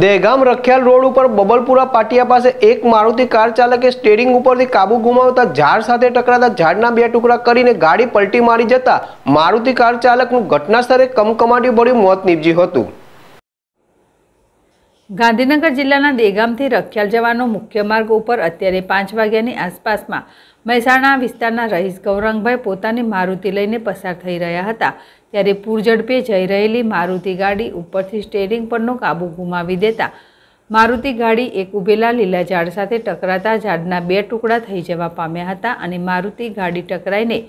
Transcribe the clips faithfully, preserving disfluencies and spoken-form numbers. Dehgam Rakhial road ઉપર બબલપુરા પાટિયા પાસે એક મારુતિ કાર ચાલકે સ્ટેરિંગ ઉપરથી કાબુ ગુમાવતા ઝાડ સાથે ટકરાતા ઝાડના બે ટુકડા કરીને ગાડી પલટી મારી જતા મારુતિ કાર ચાલકનું ઘટના સ્થળે કમકમાટી ભર્યું મોત નીપજ્યું હતું। ગાંધીનગર જિલ્લાના દહેગામથી રખિયાલ જવાનો મુખ્ય માર્ગ ઉપર અત્યારે પાંચ વાગ્યાની આસપાસમાં મહેસાણા વિસ્તારના રહીશ ગૌરંગભાઈ પોતાની મારુતિ લઈને પસાર થઈ રહ્યા હતા, ત્યારે પૂરઝડપે જઈ રહેલી મારુતિ ગાડી ઉપરથી સ્ટેરિંગ પરનો કાબુ ગુમાવી દેતા મારુતિ ગાડી એક ઉભેલા લીલા ઝાડ સાથે ટકરાતા ઝાડના બે ટુકડા થઈ જવા પામ્યા હતા અને મારુતિ ગાડી ટકરાઈને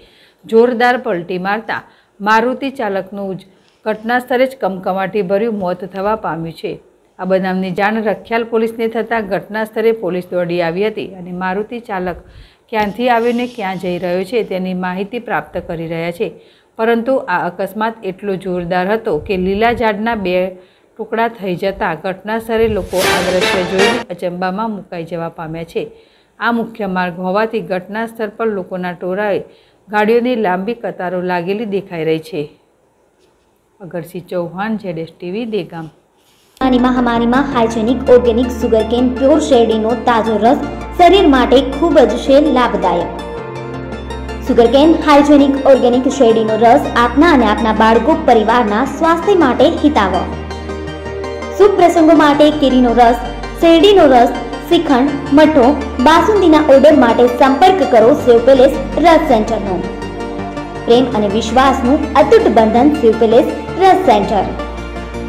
જોરદાર પલટી મારતા મારુતિ ચાલકનું જ ઘટના સ્થળે જ કમકમાટી ભર્યું મોત થવા પામ્યું છે। આ બનાવની જાણ રખિયાલ પોલીસને થતાં ઘટના સ્થળે પોલીસ દોડી આવી હતી અને મારુતિ ચાલક ક્યાંથી આવીને ક્યાં જઈ રહ્યો છે તેની માહિતી પ્રાપ્ત કરી રહ્યા છે, પરંતુ આ અકસ્માત એટલો જોરદાર હતો કે લીલા ઝાડના બે ટુકડા થઈ જતાં ઘટના સ્થળે લોકો આ દ્રશ્ય જોઈને અચંબામાં મુકાઈ જવા પામ્યા છે। આ મુખ્ય માર્ગ હોવાથી ઘટના સ્થળ પર લોકોના ટોળાએ ગાડીઓની લાંબી કતારો લાગેલી દેખાઈ રહી છે। Agarsinh Chauhan, Z S T V, Dahegam. મહામારીમાં હાઇજેનિક ઓર્ગેનિક સુગરકેન પ્યોર શેરડીનો તાજો રસ શરીર માટે ખૂબ જ છે લાભદાયક। सुगरकेन हाइजेनिक ऑर्गेनिक शेरडी नो रस आपना अने आपना बाळको परिवारना स्वास्थ्य माटे हिताव। शुभ प्रसंगो माटे केरीनो रस, शेरडीनो रस, श्रीखंड, मठो, बासुंदीना ऑर्डर माटे संपर्क करो शिव पेलेस रस सेंटर नो। प्रेम अने विश्वासनु अतूट बंधन शिव पेलेस रस सेंटर।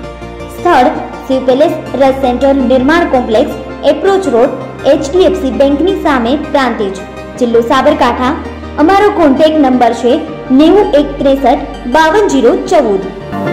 स्थळ शिव पेलेस रस सेंटर निर्माण complex approach road H D F C बैंकनी सामे प्रांतिज जिल्लो साबरकाठा। अमारो कॉन्टेक्ट नंबर है नेव एक त्रेसठ बावन जीरो चौदह।